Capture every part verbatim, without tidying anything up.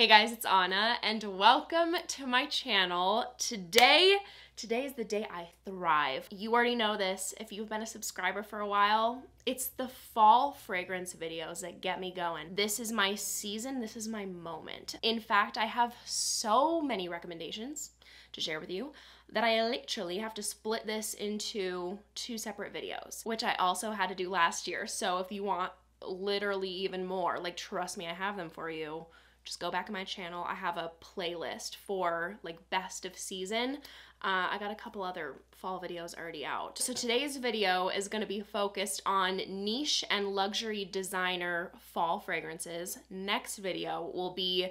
Hey guys, it's Anna and welcome to my channel. Today, today is the day I thrive. You already know this if you've been a subscriber for a while. It's the fall fragrance videos that get me going. This is my season, this is my moment. In fact, I have so many recommendations to share with you that I literally have to split this into two separate videos, which I also had to do last year. So if you want literally even more, like trust me, I have them for you. Just go back to my channel. I have a playlist for like best of season. Uh, I got a couple other fall videos already out. So today's video is gonna be focused on niche and luxury designer fall fragrances. Next video will be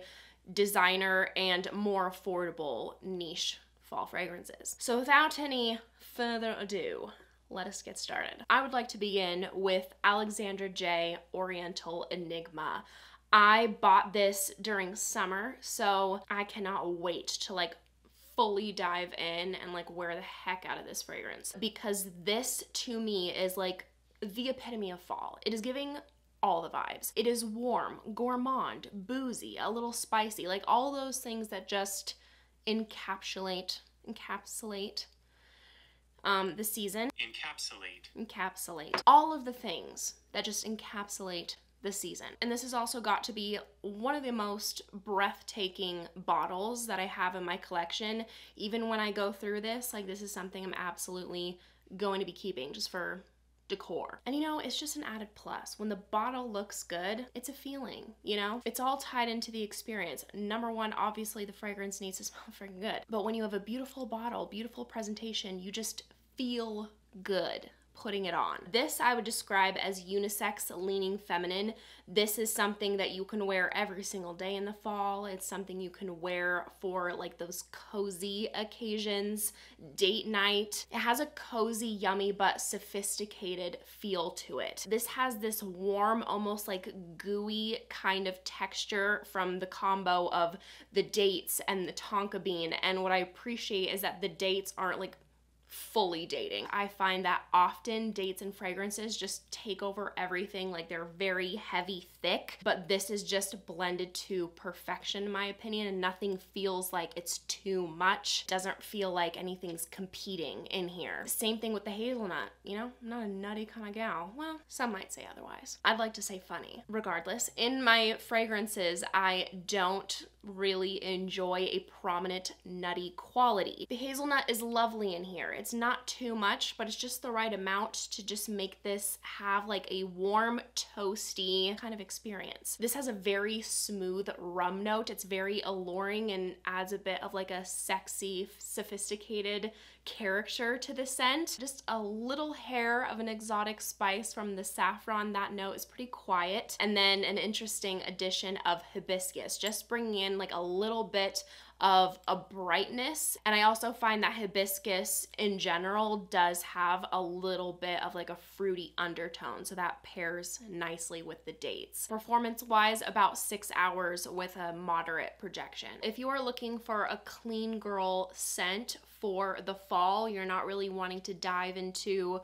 designer and more affordable niche fall fragrances. So without any further ado, let us get started. I would like to begin with Alexandre J Oriental Enigma. I bought this during summer, so I cannot wait to like fully dive in and like wear the heck out of this fragrance, because this to me is like the epitome of fall. It is giving all the vibes. It is warm, gourmand, boozy, a little spicy, like all those things that just encapsulate, encapsulate um, the season. Encapsulate. Encapsulate. All of the things that just encapsulate the season. And this has also got to be one of the most breathtaking bottles that I have in my collection. Even when I go through this, like this is something I'm absolutely going to be keeping just for decor. And you know, it's just an added plus. When the bottle looks good, it's a feeling, you know? It's all tied into the experience. Number one, obviously the fragrance needs to smell freaking good. But when you have a beautiful bottle, beautiful presentation, you just feel good putting it on. This I would describe as unisex leaning feminine. This is something that you can wear every single day in the fall. It's something you can wear for like those cozy occasions, date night. It has a cozy, yummy, but sophisticated feel to it. This has this warm, almost like gooey kind of texture from the combo of the dates and the tonka bean. And what I appreciate is that the dates aren't like fully dating. I find that often dates and fragrances just take over everything, like they're very heavy, thick, but this is just blended to perfection in my opinion, and nothing feels like it's too much. Doesn't feel like anything's competing in here. Same thing with the hazelnut, you know? I'm not a nutty kind of gal. Well, some might say otherwise. I'd like to say funny. Regardless, in my fragrances, I don't really enjoy a prominent nutty quality. The hazelnut is lovely in here. It's not too much, but it's just the right amount to just make this have like a warm, toasty kind of experience. This has a very smooth rum note. It's very alluring and adds a bit of like a sexy, sophisticated character to the scent. Just a little hair of an exotic spice from the saffron. That note is pretty quiet. And then an interesting addition of hibiscus, just bringing in like a little bit of a brightness. And I also find that hibiscus in general does have a little bit of like a fruity undertone, so that pairs nicely with the dates. Performance wise, about six hours with a moderate projection. If you are looking for a clean girl scent for the fall, you're not really wanting to dive into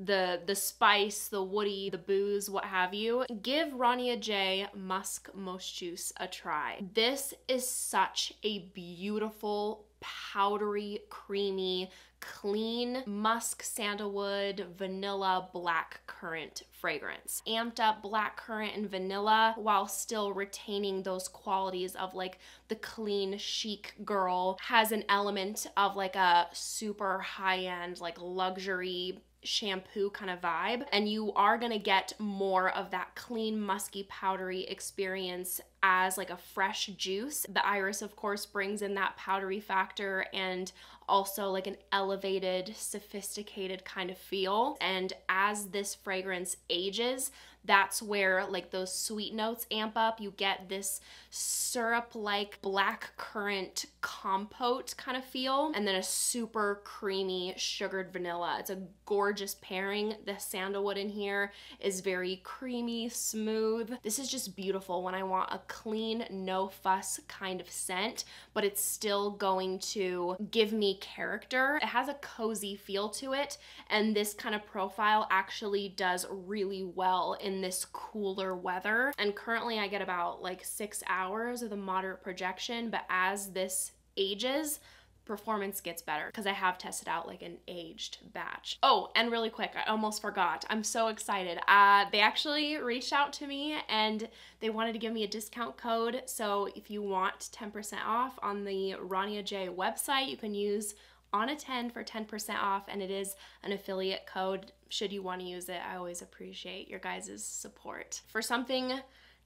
the the spice, the woody, the booze, what have you, give Rania J Musk Moschus Juice a try. This is such a beautiful, powdery, creamy, clean musk, sandalwood, vanilla, black currant fragrance. Amped up black currant and vanilla while still retaining those qualities of like the clean, chic girl. Has an element of like a super high-end, like luxury shampoo kind of vibe, and you are gonna get more of that clean, musky, powdery experience as like a fresh juice. The iris of course brings in that powdery factor and also like an elevated, sophisticated kind of feel. And as this fragrance ages, that's where like those sweet notes amp up. You get this syrup-like black currant compote kind of feel, and then a super creamy sugared vanilla. It's a gorgeous pairing. The sandalwood in here is very creamy, smooth. This is just beautiful when I want a clean, no fuss kind of scent, but it's still going to give me character. It has a cozy feel to it, and this kind of profile actually does really well in this cooler weather. And currently I get about like six hours of the moderate projection, but as this ages, performance gets better because I have tested out like an aged batch. Oh, and really quick, I almost forgot. I'm so excited. Uh, they actually reached out to me and they wanted to give me a discount code. So if you want ten percent off on the Rania J website, you can use A N N E ten for ten percent off, and it is an affiliate code should you want to use it. I always appreciate your guys' support. For something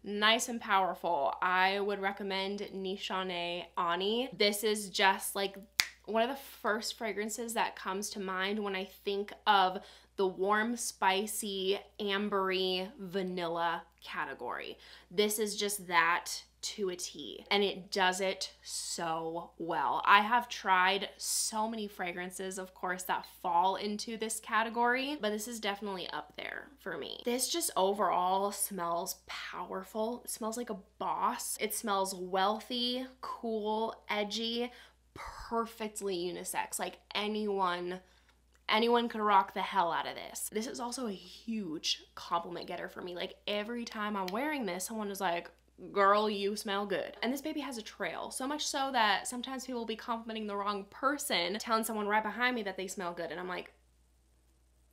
nice and powerful, I would recommend Nishane Ani. This is just like one of the first fragrances that comes to mind when I think of the warm, spicy, ambery, vanilla category. This is just that to a T, and it does it so well. I have tried so many fragrances, of course, that fall into this category, but this is definitely up there for me. This just overall smells powerful. It smells like a boss. It smells wealthy, cool, edgy, perfectly unisex. Like anyone Anyone could rock the hell out of this. This is also a huge compliment getter for me. Like every time I'm wearing this, someone is like, girl, you smell good. And this baby has a trail, so much so that sometimes people will be complimenting the wrong person, telling someone right behind me that they smell good. And I'm like,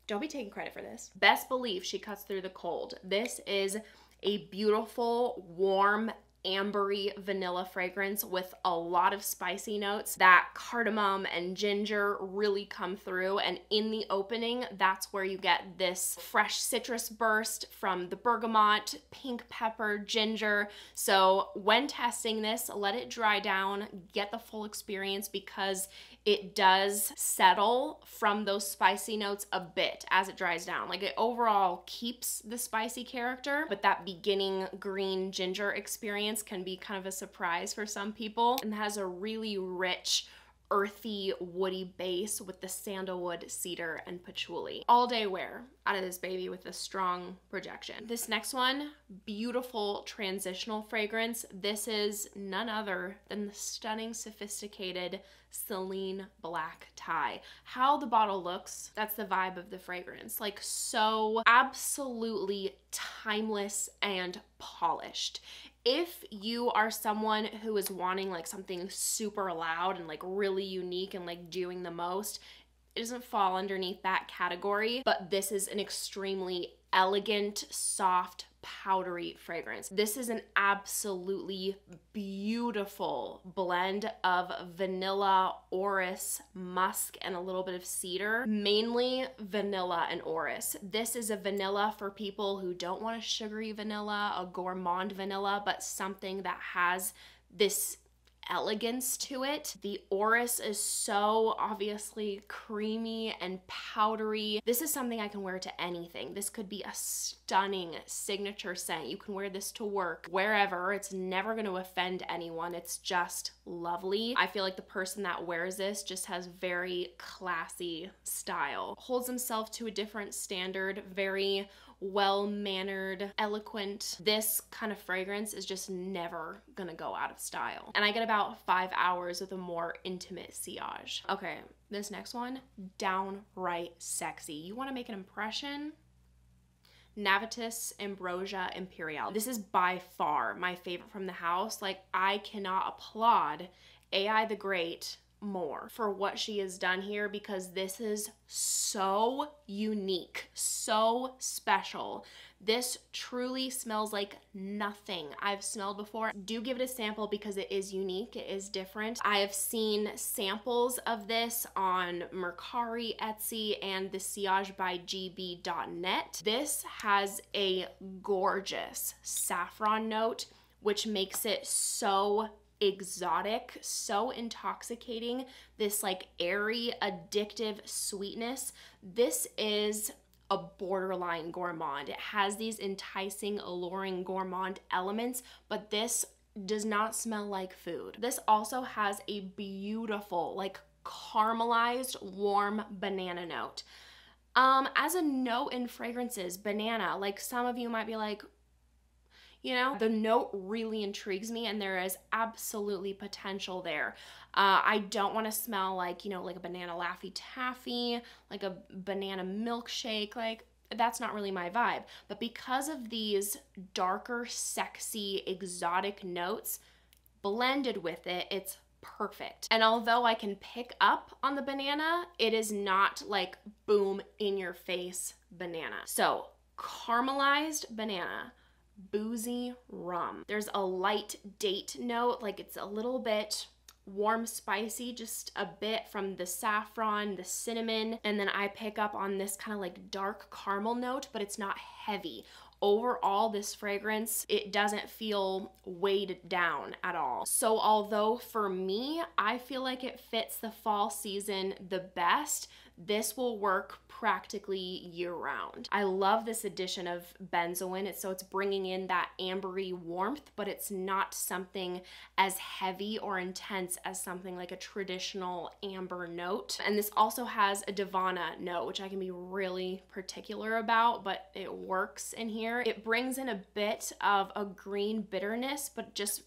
don't be taking credit for this. Best belief she cuts through the cold. This is a beautiful, warm, ambery vanilla fragrance with a lot of spicy notes. That cardamom and ginger really come through, and in the opening, that's where you get this fresh citrus burst from the bergamot, pink pepper, ginger. So when testing this, let it dry down, get the full experience, because it does settle from those spicy notes a bit as it dries down. Like it overall keeps the spicy character, but that beginning green ginger experience can be kind of a surprise for some people, and has a really rich, earthy, woody base with the sandalwood, cedar, and patchouli. All day wear out of this baby with a strong projection. This next one, beautiful transitional fragrance. This is none other than the stunning, sophisticated Celine Black Tie. How the bottle looks, that's the vibe of the fragrance. Like so absolutely timeless and polished. If you are someone who is wanting like something super loud and like really unique and like doing the most, it doesn't fall underneath that category, but this is an extremely elegant, soft, powdery fragrance. This is an absolutely beautiful blend of vanilla, orris, musk, and a little bit of cedar, mainly vanilla and orris. This is a vanilla for people who don't want a sugary vanilla, a gourmand vanilla, but something that has this elegance to it. The orris is so obviously creamy and powdery. This is something I can wear to anything. This could be a stunning signature scent. You can wear this to work, wherever. It's never going to offend anyone. It's just lovely. I feel like the person that wears this just has very classy style. Holds himself to a different standard, very well-mannered, eloquent. This kind of fragrance is just never gonna go out of style. And I get about five hours with a more intimate sillage. Okay, this next one, downright sexy. You wanna make an impression? Navitus Ambrosia Imperial. This is by far my favorite from the house. Like, I cannot applaud A I the Great more for what she has done here, because this is so unique, so special. This truly smells like nothing I've smelled before. Do give it a sample because it is unique, it is different. I have seen samples of this on Mercari, Etsy, and the Sillage by G B dot net. This has a gorgeous saffron note, which makes it so exotic, so intoxicating, this like airy, addictive sweetness. This is a borderline gourmand. It has these enticing, alluring gourmand elements, but this does not smell like food. This also has a beautiful, like caramelized, warm banana note. Um, as a note in fragrances, banana, like some of you might be like, you know? The note really intrigues me and there is absolutely potential there. Uh, I don't want to smell like, you know, like a banana Laffy Taffy, like a banana milkshake, like that's not really my vibe. But because of these darker, sexy, exotic notes blended with it, it's perfect. And although I can pick up on the banana, it is not like boom in your face banana. So caramelized banana, boozy rum. There's a light date note, like it's a little bit warm spicy, just a bit from the saffron, the cinnamon, and then I pick up on this kind of like dark caramel note, but it's not heavy. Overall, this fragrance, it doesn't feel weighed down at all. So although for me, I feel like it fits the fall season the best, this will work practically year-round. I love this addition of benzoin. It's, so it's bringing in that ambery warmth, but it's not something as heavy or intense as something like a traditional amber note. And this also has a Davana note, which I can be really particular about, but it works in here. It brings in a bit of a green bitterness, but just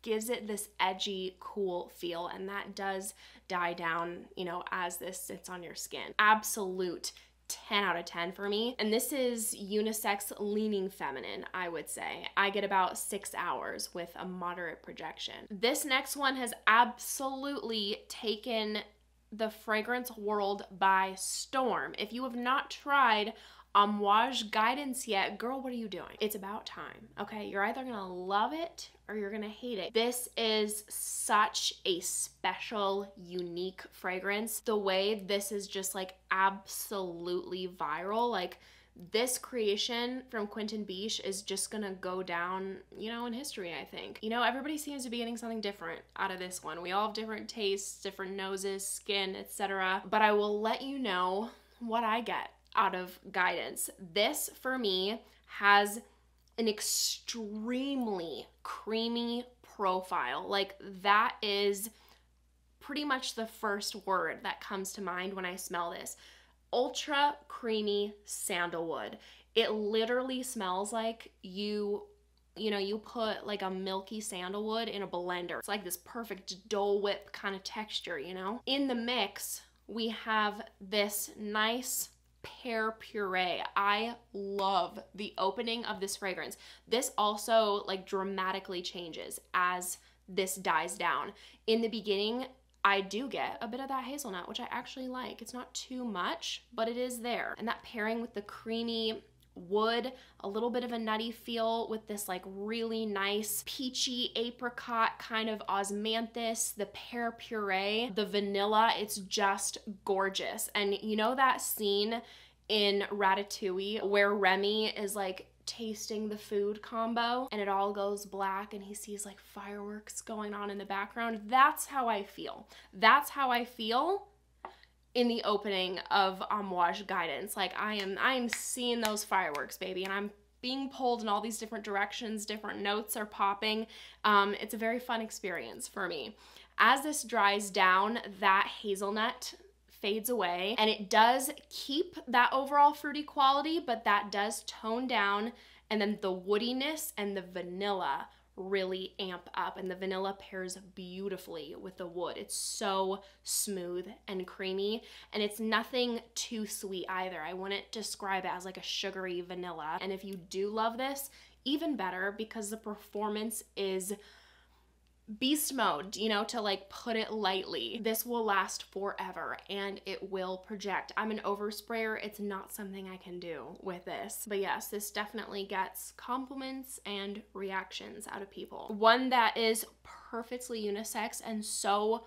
gives it this edgy, cool feel, and that does die down, you know, as this sits on your skin. Absolute ten out of ten for me. And this is unisex leaning feminine, I would say. I get about six hours with a moderate projection. This next one has absolutely taken the fragrance world by storm. If you have not tried Amouage Guidance yet, girl, what are you doing? It's about time, okay? You're either gonna love it or you're gonna hate it. This is such a special, unique fragrance. The way this is just like absolutely viral, like this creation from Quentin Biche is just gonna go down, you know, in history, I think. You know, everybody seems to be getting something different out of this one. We all have different tastes, different noses, skin, et cetera. But I will let you know what I get out of Guidance. This for me has an extremely creamy profile. Like that is pretty much the first word that comes to mind when I smell this. Ultra creamy sandalwood. It literally smells like you you know, you put like a milky sandalwood in a blender. It's like this perfect Dole Whip kind of texture, you know? In the mix, we have this nice pear puree. I love the opening of this fragrance. This also like dramatically changes as this dies down. In the beginning, I do get a bit of that hazelnut, which I actually like. It's not too much, but it is there. And that pairing with the creamy wood, a little bit of a nutty feel with this like really nice peachy apricot kind of osmanthus, the pear puree, the vanilla, it's just gorgeous. And you know that scene in Ratatouille where Remy is like tasting the food combo and it all goes black and he sees like fireworks going on in the background? That's how I feel. That's how I feel in the opening of Amouage Guidance. Like I am, I am seeing those fireworks, baby, and I'm being pulled in all these different directions, different notes are popping. Um, it's a very fun experience for me. As this dries down, that hazelnut fades away and it does keep that overall fruity quality, but that does tone down, and then the woodiness and the vanilla really amp up, and the vanilla pairs beautifully with the wood. It's so smooth and creamy, and it's nothing too sweet either. I wouldn't describe it as like a sugary vanilla. And if you do love this, even better, because the performance is beast mode, you know, to like put it lightly. This will last forever and it will project. I'm an oversprayer. It's not something I can do with this. But yes, this definitely gets compliments and reactions out of people. One that is perfectly unisex and so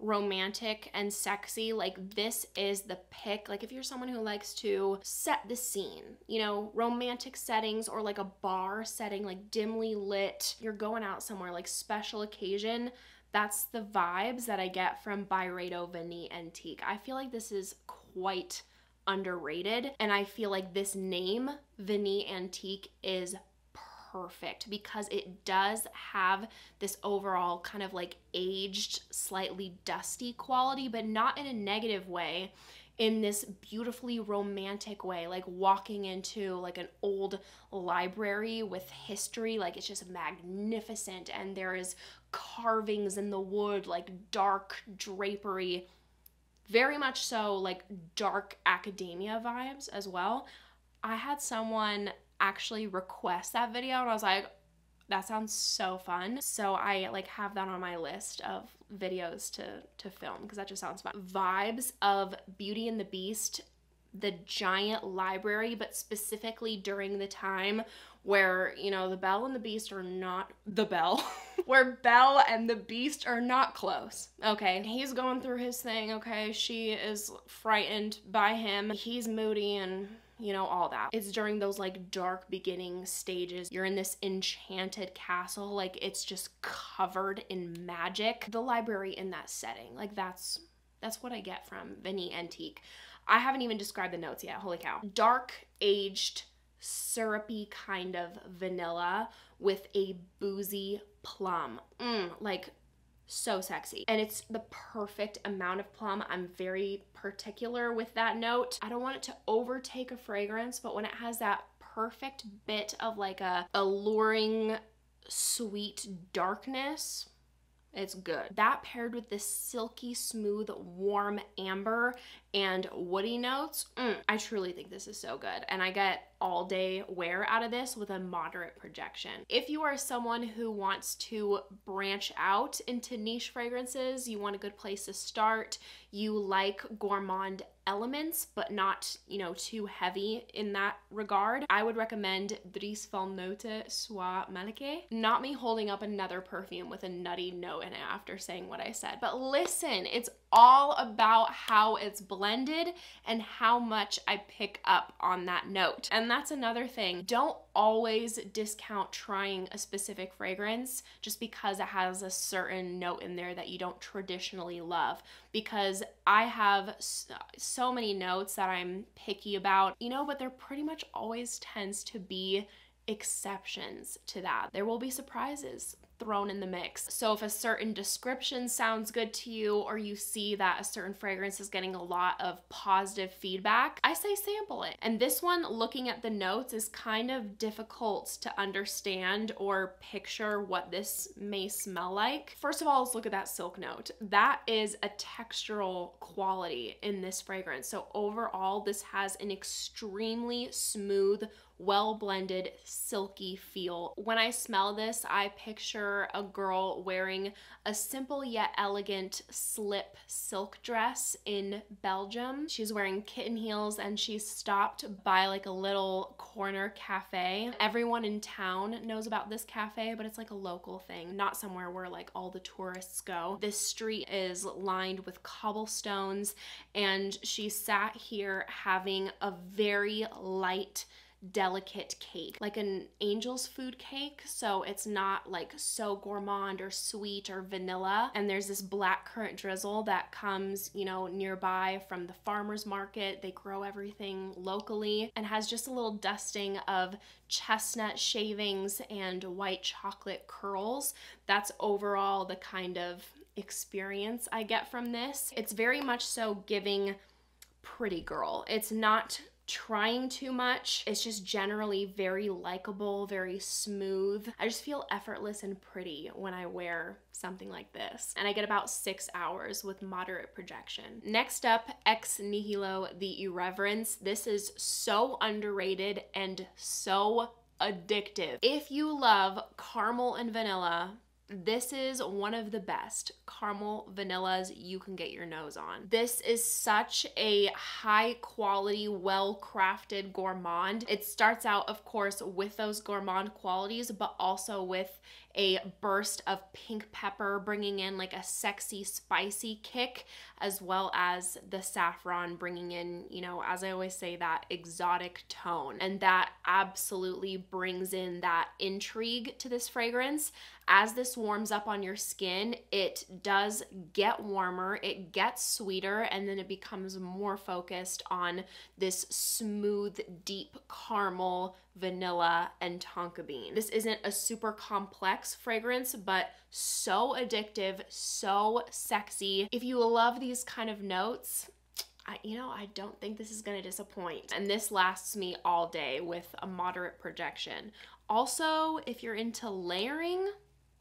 romantic and sexy, like this is the pick. Like if you're someone who likes to set the scene, you know, romantic settings or like a bar setting, like dimly lit, you're going out somewhere, like special occasion, that's the vibes that I get from Byredo Vanille Antique. I feel like this is quite underrated, and I feel like this name, Vanille Antique, is perfect because it does have this overall kind of like aged, slightly dusty quality, but not in a negative way. in this beautifully romantic way, like walking into like an old library with history. Like, it's just magnificent, and there is carvings in the wood, like dark drapery, very much so like dark academia vibes as well. I had someone actually request that video, and I was like, that sounds so fun. So I like have that on my list of videos to, to film, because that just sounds fun. Vibes of Beauty and the Beast, the giant library, but specifically during the time where, you know, the Belle and the Beast are not the Belle, where Belle and the Beast are not close, okay? He's going through his thing, okay? She is frightened by him. He's moody and, you know, all that. It's during those like dark beginning stages. You're in this enchanted castle, like it's just covered in magic. The library in that setting, like that's that's what I get from Vanille Antique. I haven't even described the notes yet, holy cow. Dark aged syrupy kind of vanilla with a boozy plum, mm, like so sexy. And it's the perfect amount of plum. I'm very particular with that note. I don't want it to overtake a fragrance, but when it has that perfect bit of like a alluring sweet darkness, it's good. That paired with this silky smooth warm amber and woody notes, mm, I truly think this is so good, and I get all day wear out of this with a moderate projection. If you are someone who wants to branch out into niche fragrances, you want a good place to start, you like gourmand elements but not, you know, too heavy in that regard, I would recommend Dries Van Noten Soie Malaquais. Not me holding up another perfume with a nutty note in it after saying what I said, but listen, it's all about how it's blended and how much I pick up on that note. And that's another thing. Don't always discount trying a specific fragrance just because it has a certain note in there that you don't traditionally love, because I have so many notes that I'm picky about, you know, but there pretty much always tends to be exceptions to that. There will be surprises thrown in the mix. So if a certain description sounds good to you, or you see that a certain fragrance is getting a lot of positive feedback, I say sample it. And this one, looking at the notes, is kind of difficult to understand or picture what this may smell like. First of all, let's look at that silk note. That is a textural quality in this fragrance. So overall, this has an extremely smooth, well-blended, silky feel. When I smell this, I picture a girl wearing a simple yet elegant slip silk dress in Belgium. She's wearing kitten heels, and she's stopped by like a little corner cafe. Everyone in town knows about this cafe, but it's like a local thing, not somewhere where like all the tourists go. This street is lined with cobblestones, and she sat here having a very light, delicate cake, like an angel's food cake, so it's not like so gourmand or sweet or vanilla. And there's this black currant drizzle that comes, you know, nearby from the farmer's market. They grow everything locally, and has just a little dusting of chestnut shavings and white chocolate curls. That's overall the kind of experience I get from this. It's very much so giving pretty girl. It's not trying too much. It's just generally very likable, very smooth. I just feel effortless and pretty when I wear something like this, and I get about six hours with moderate projection. Next up, Ex Nihilo The Irreverents. This is so underrated and so addictive. If you love caramel and vanilla, this is one of the best caramel vanillas you can get your nose on. This is such a high quality, well-crafted gourmand. It starts out, of course, with those gourmand qualities, but also with a burst of pink pepper, bringing in like a sexy, spicy kick, as well as the saffron bringing in, you know, as I always say, that exotic tone. And that absolutely brings in that intrigue to this fragrance. As this warms up on your skin, it does get warmer, it gets sweeter, and then it becomes more focused on this smooth, deep caramel, vanilla, and tonka bean. This isn't a super complex fragrance, but so addictive, so sexy. If you love these kind of notes, I, you know, I don't think this is gonna disappoint. And this lasts me all day with a moderate projection. Also, if you're into layering,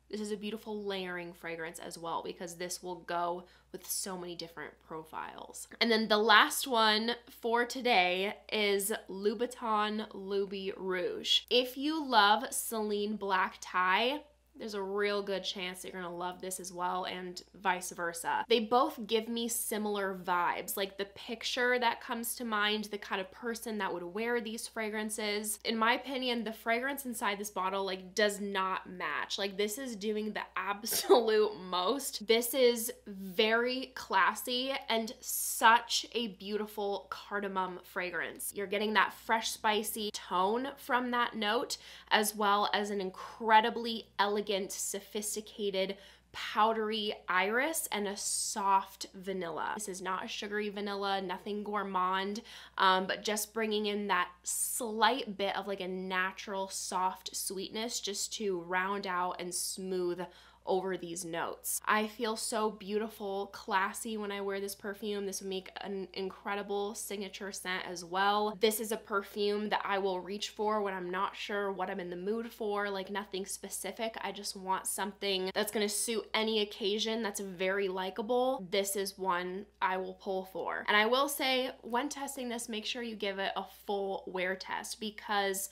this is a beautiful layering fragrance as well, because this will go with so many different profiles. And then the last one for today is Louboutin Loubi Rouge. If you love Celine Black Tie, there's a real good chance that you're gonna love this as well, and vice versa. They both give me similar vibes, like the picture that comes to mind, the kind of person that would wear these fragrances. In my opinion, the fragrance inside this bottle like does not match. Like, this is doing the absolute most. This is very classy and such a beautiful cardamom fragrance. You're getting that fresh, spicy tone from that note, as well as an incredibly elegant, sophisticated, powdery iris and a soft vanilla. This is not a sugary vanilla, nothing gourmand, um, but just bringing in that slight bit of like a natural soft sweetness just to round out and smooth over these notes. I feel so beautiful, classy when I wear this perfume. This would make an incredible signature scent as well. This is a perfume that I will reach for when I'm not sure what I'm in the mood for, like nothing specific. I just want something that's gonna suit any occasion, that's very likable. This is one I will pull for. And I will say, when testing this, make sure you give it a full wear test, because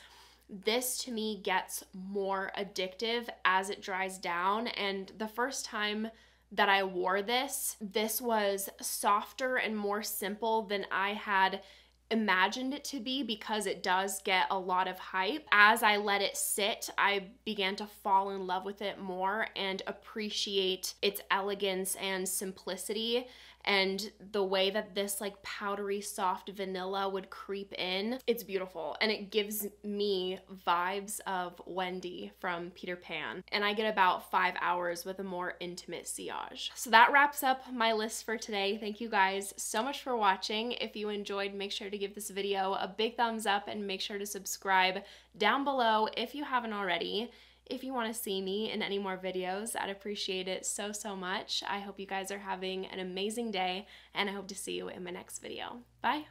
this to me gets more addictive as it dries down. And the first time that I wore this, this was softer and more simple than I had imagined it to be, because it does get a lot of hype. As I let it sit, I began to fall in love with it more and appreciate its elegance and simplicity, and the way that this like powdery soft vanilla would creep in. It's beautiful, and it gives me vibes of Wendy from Peter Pan, and I get about five hours with a more intimate sillage. So that wraps up my list for today. Thank you guys so much for watching. If you enjoyed, make sure to to give this video a big thumbs up, and make sure to subscribe down below if you haven't already. If you want to see me in any more videos, I'd appreciate it so, so much. I hope you guys are having an amazing day, and I hope to see you in my next video. Bye!